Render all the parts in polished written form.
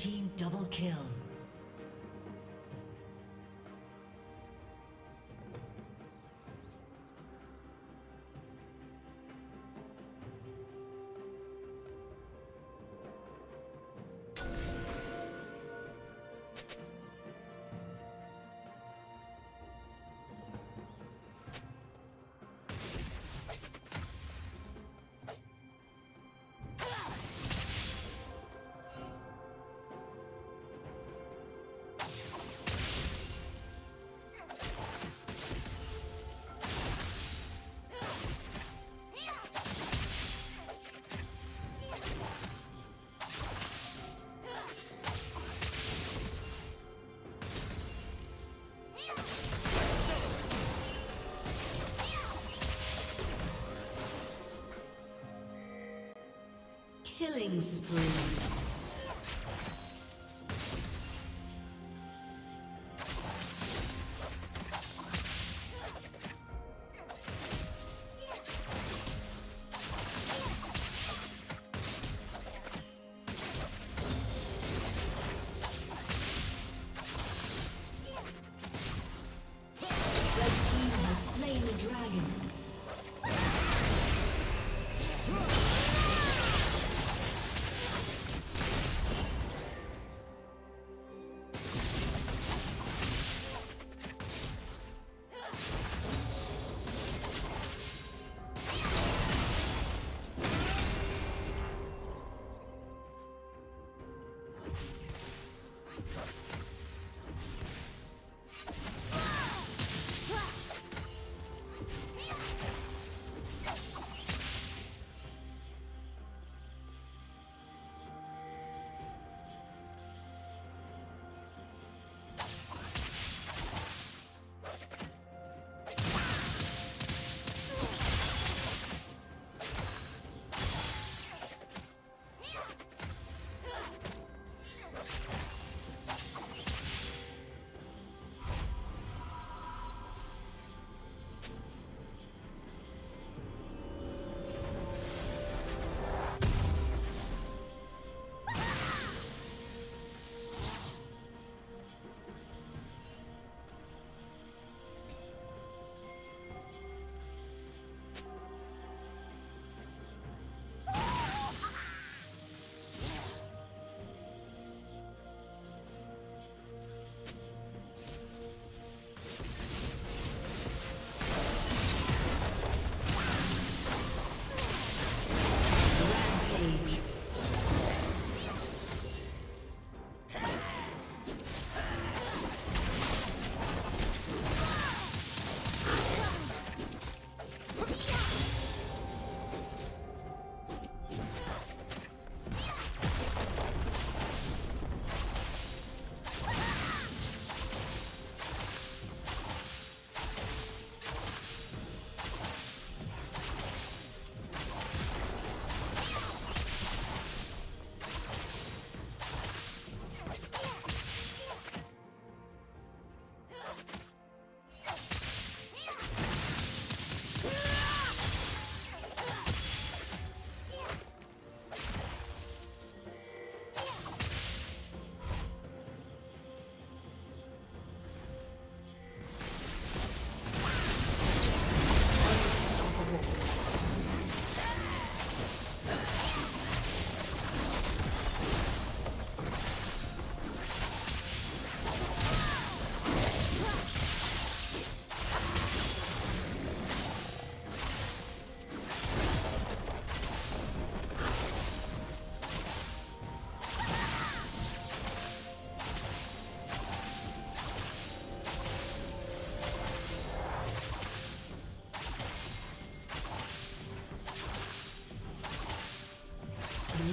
team double kill. Killing spree. Blue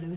Blue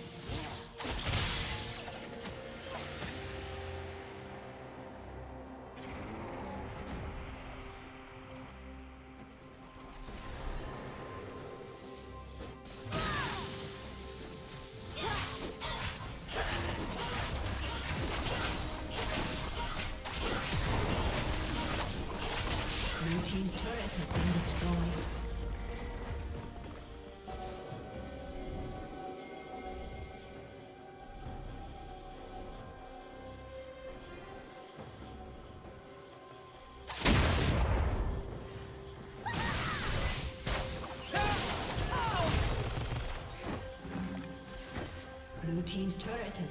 Blue team's turret has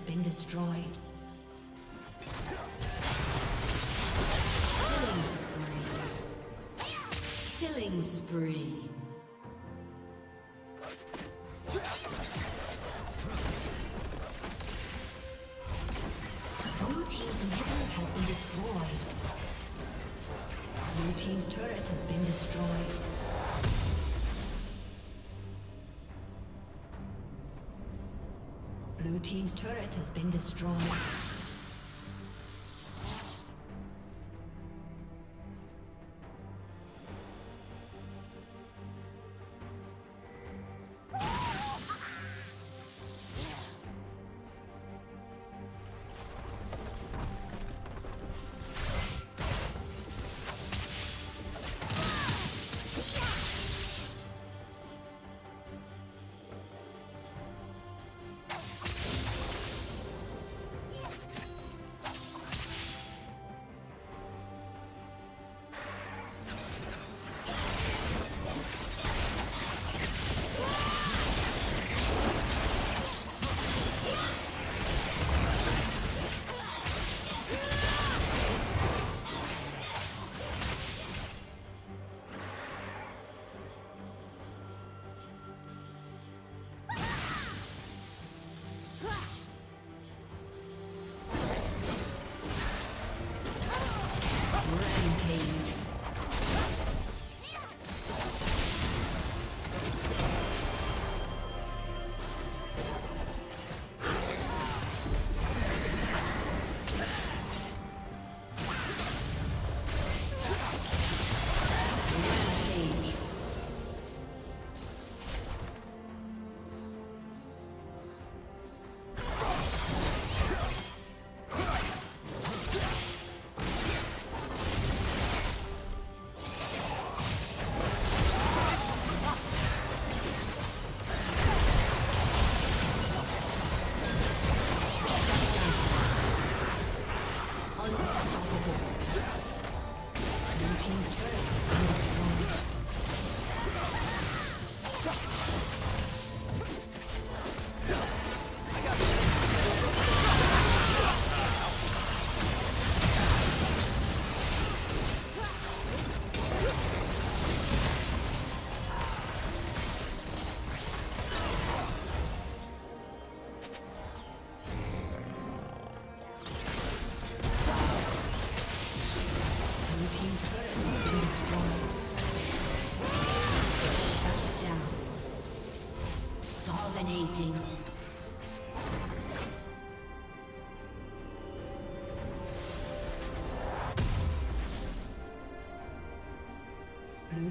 been destroyed. Killing spree. Killing spree. Blue team's inhibitor has been destroyed. Blue team's turret has been destroyed. Blue team's turret has been destroyed. dominating. Blue